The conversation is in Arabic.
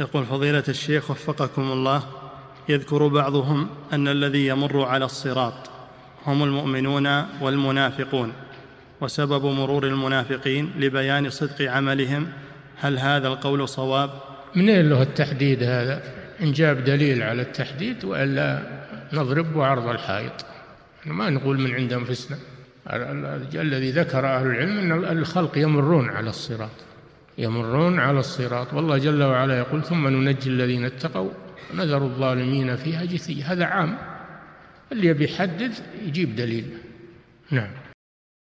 يقول فضيلة الشيخ وفقكم الله، يذكر بعضهم أن الذي يمر على الصراط هم المؤمنون والمنافقون وسبب مرور المنافقين لبيان صدق عملهم، هل هذا القول صواب؟ منين له التحديد هذا؟ إن جاب دليل على التحديد وإلا نضرب عرض الحائط، ما نقول من عند أنفسنا. الذي ذكر أهل العلم أن الخلق يمرون على الصراط، يمرون على الصراط، والله جل وعلا يقول ثم ننجي الذين اتقوا نذر الظالمين فيها جثيا. هذا عام، اللي يبي يحدد يجيب دليل. نعم.